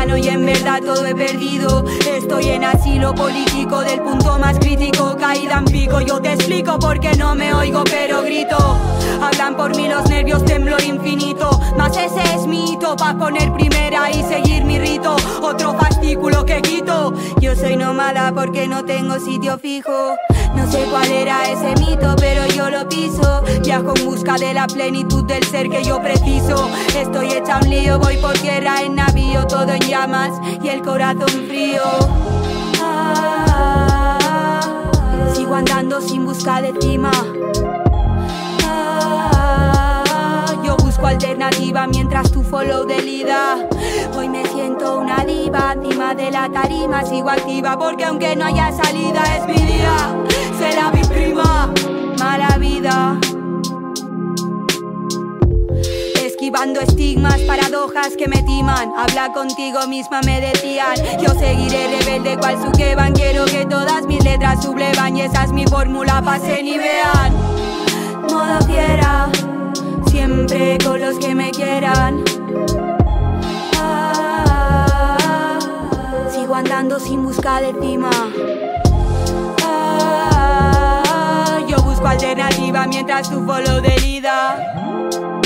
mano y en verdad todo he perdido. Estoy en asilo político del punto más crítico, caída en pico. Yo te explico porque no me oigo pero grito. Hablan por mí los nervios, temblor infinito. Mas ese es mi hito, pa' poner primera y seguir mi rito. Otro fascículo que quito. Yo soy nómada porque no tengo sitio fijo. No sé cuál era ese mito, pero yo lo piso. Viajo en busca de la plenitud del ser que yo preciso. Estoy hecha un lío, voy por tierra en navío, todo en llamas y el corazón frío. Sigo andando sin busca de cima. Yo busco alternativa mientras tú follow de lida. Hoy me siento una diva, encima de la tarima sigo activa, porque aunque no haya salida es mi día. Será mi prima, mala vida. Esquivando estigmas, paradojas que me timan. Habla contigo misma, me decían. Yo seguiré rebelde cual suqueban. Quiero que todas mis letras sublevan, y esa es mi fórmula, pasen y vean. Modo fiera, siempre con los que me quieran. Sigo andando sin buscar de cima. Yo busco alternativa mientras tú follow de herida.